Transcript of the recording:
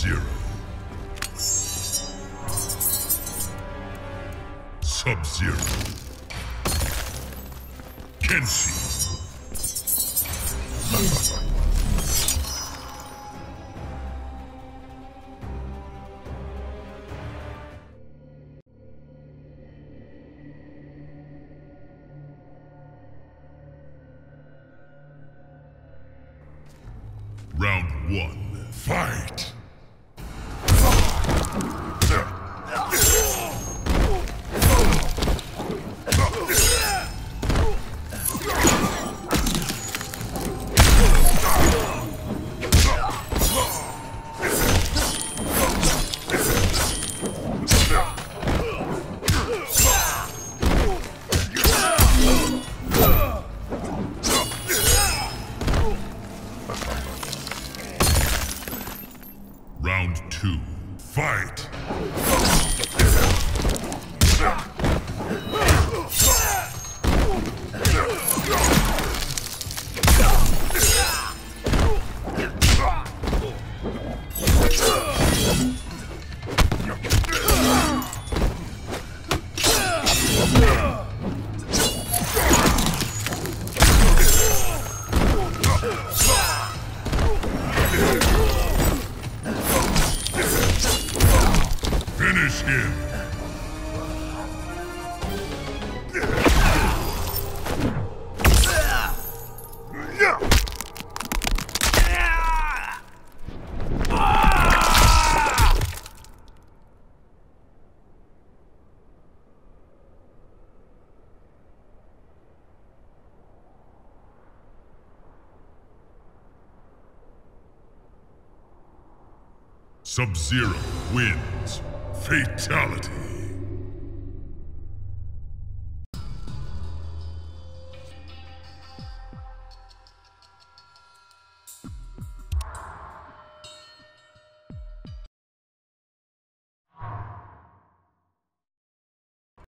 Sub-Zero. Sub-Zero. Kenshi. Round 1, fight! Round 2, fight! Finish him! Sub-Zero wins. Fatality.